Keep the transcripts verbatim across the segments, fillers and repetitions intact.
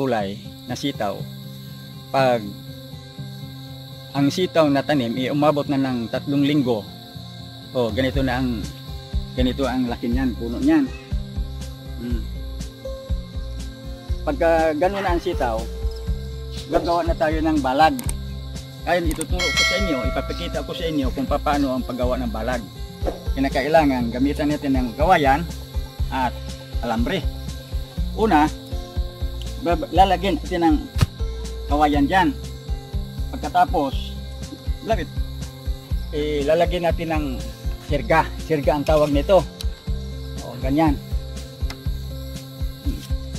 gulay na sitaw. Pag ang sitaw na tanim ay umabot na ng tatlong linggo, oh, ganito na ang ganito ang laki niyan, puno niyan. Hmm. Pagka gano'n na ang sitaw, gagawa na tayo ng balag. Ayun, ituturo ko sa inyo, ipapakita ko sa inyo kung paano ang paggawa ng balag. Kinakailangan gamitan natin ng kawayan at alambre. Una, lalagyan natin ng kawayan dyan. Pagkatapos, lapit, eh, lalagyan natin ng sirga. Sirga ang tawag nito. O, ganyan.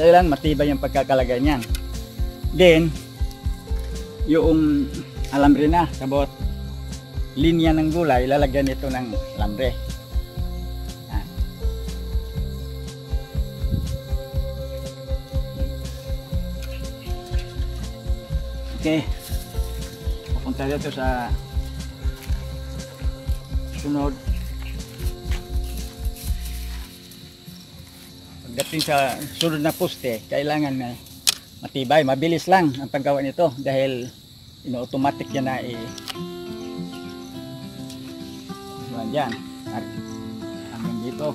Kailan matibay yung pagkakalagay niyan. Then, yung alambre na sa bawat linya ng gulay, lalagyan ito ng alambre. Yan. Okay. Pupunta dito sa sunod. Pagdating sa sunod na poste, kailangan na matibay. Mabilis lang ang paggawa nito dahil ino-automatic yan na eh. Diyan, dyan. Hanggang dito.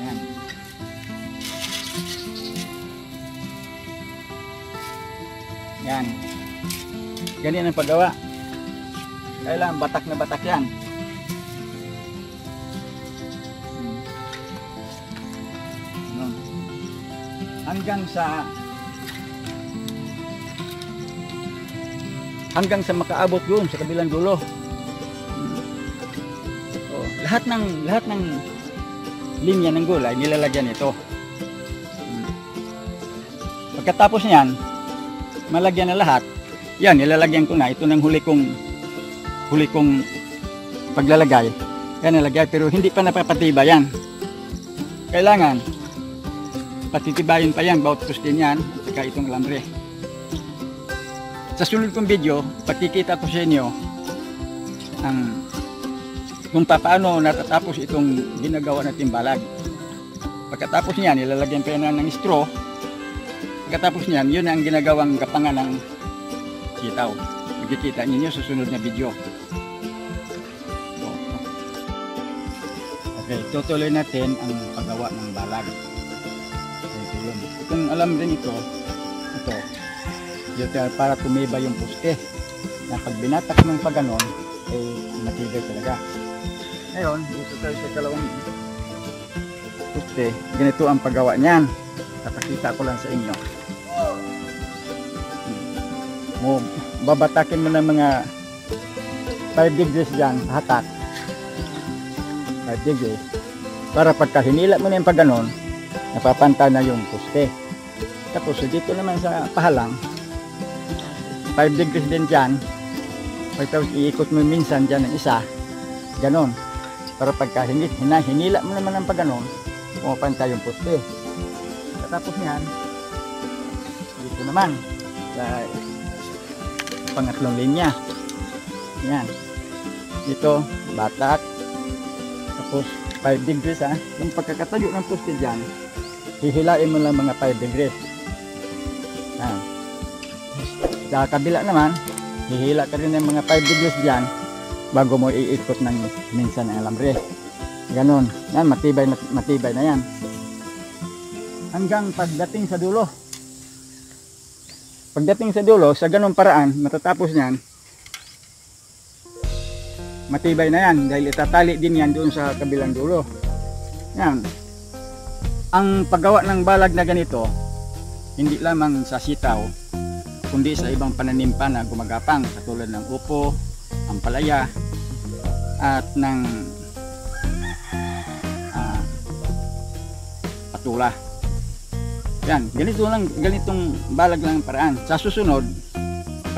Ayan. Ayan. Ganyan ang paggawa. Kailangan batak na batak yan. Hanggang sa hanggang sa makaabot yun sa kabilang dulo. So, lahat ng lahat ng linya ng gulay nilalagyan ito. Pagkatapos niyan, malagyan na lahat. Yan, nilalagyan ko na. Ito ng huli kong huli kong paglalagay. Yan nalagay, pero hindi pa napapatibay yan. Kailangan patitibayin pa yan, bawat pustin yan, at saka itong alambre. Sa sunod kong video, pakikita ko sa inyo ang kung paano natatapos itong ginagawa natin balag. Pagkatapos niyan, nilalagyan pa yan ng straw. Pagkatapos niyan, yun ang ginagawang kapangan ng sitaw. Magkikita ninyo sa sunod na video. Okay, tutuloy natin ang paggawa ng balag. Ito yun. Itong alam rin ito, ito, ito para tumibay yung poste. Na pag binatak ng pagganon, eh, matibay talaga. Ngayon, dito tayo sa kalawang poste. Ganito ang paggawa niyan. Tatakita ko lang sa inyo. Oh, babatakin mo ng mga five degrees dyan, hatak five degrees para pagka hinila mo na yung pag ganon, napapanta na yung poste. Tapos dito naman sa pahalang five degrees din dyan, pagka iikot mo minsan dyan ng isa ganon, para pagka hinila, hinila mo naman ng pag ganon, pumapanta yung poste. Tapos yan dito naman sa pangatlong linya. Yan. Dito, batak. Tapos, five degrees ha. Yung pagkakatayo ng poste dyan, hihilain mo lang mga five degrees. Yan. Sa kabila naman, hihila ka rin ng mga five degrees dyan bago mo iikot ng minsan ang alambre. Ganon. Yan, matibay, matibay na yan. Hanggang pagdating sa dulo. Pagdating sa dulo, sa ganung paraan, matatapos niyan, matibay na yan, dahil itatali din yan doon sa kabilang dulo. Yan. Ang paggawa ng balag na ganito, hindi lamang sa sitaw, kundi sa ibang pananim pa na gumagapang, katulad ng upo, ampalaya, at ng uh, patula. Yan, ganito lang, ganitong balag lang paraan. Sa susunod,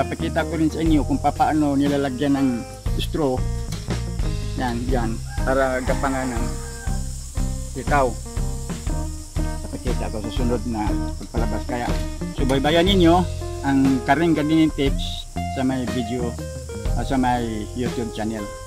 papakita ko rin sa inyo kung paano nilalagyan ng straw. Yan, yan, para gapangan ng sitaw. Papakita ko sa sunod na pagpalabas. Kaya, subaybayan ninyo ang Karing Gardening Tips sa may video, uh, sa may YouTube channel.